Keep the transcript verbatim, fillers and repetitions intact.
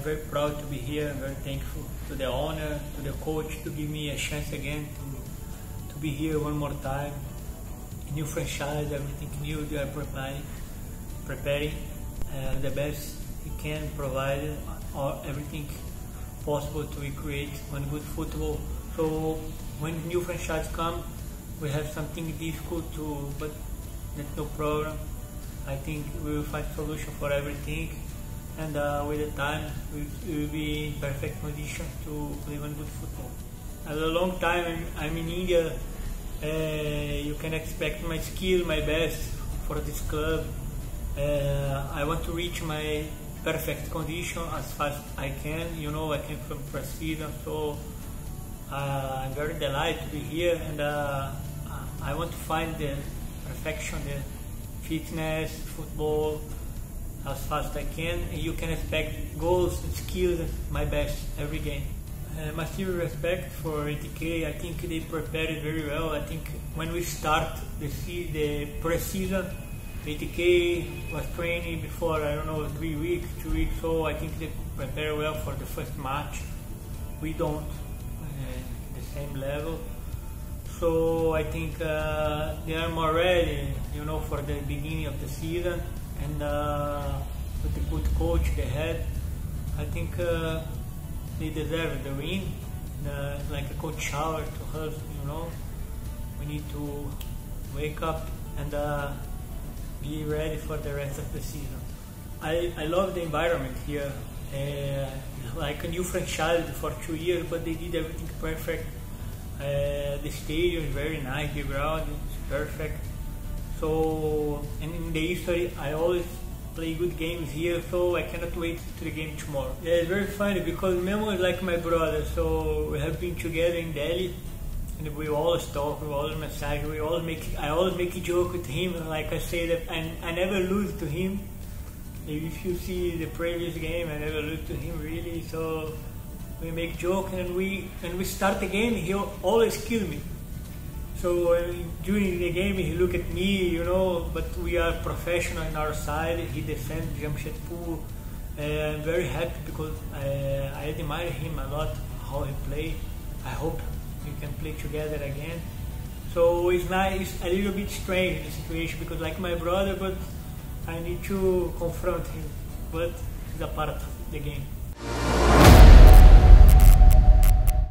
I'm very proud to be here. I'm very thankful to the owner, to the coach, to give me a chance again to, to be here one more time. A new franchise, everything new, they are preparing uh, the best we can provide, or everything possible to create one good football. So when new franchise come, we have something difficult to, but that's no problem. I think we will find solution for everything, and uh, with the time we will be in perfect condition to play one good football. As a long time I'm in India, uh, you can expect my skill, my best for this club. Uh, I want to reach my perfect condition as fast as I can. You know, I came from Brazil, so uh, I'm very delighted to be here, and uh, I want to find the perfection, the fitness, football, as fast as I can. And you can expect goals and skills, my best every game. Uh, my sincere respect for A T K. I think they prepared it very well. I think when we start the, the pre-season, A T K was training before, I don't know, three weeks, two weeks, so I think they prepare well for the first match. We don't uh, the same level. So I think uh, they are more ready, you know, for the beginning of the season. And uh, with the good coach they had, I think uh, they deserve the win. Uh, like a cold shower to us, you know. We need to wake up and uh, be ready for the rest of the season. I, I love the environment here. Uh, like a new franchise for two years, but they did everything perfect. Uh, the stadium is very nice, the ground is perfect. So, and in the history, I always play good games here, so I cannot wait to the game tomorrow. Yeah, it's very funny because Memo is like my brother, so we have been together in Delhi. And we always talk, we always massage, we always make, I always make a joke with him, like I say that I, I never lose to him. If you see the previous game, I never lose to him really, so we make joke, and we and we start the game, he always kill me. So uh, during the game he look at me, you know, but we are professional in our side, he defends Jamshedpur. Uh, I'm very happy because uh, I admire him a lot, how he play. I hope we can play together again. So it's nice, it's a little bit strange the situation because like my brother, but I need to confront him, but it's a part of the game.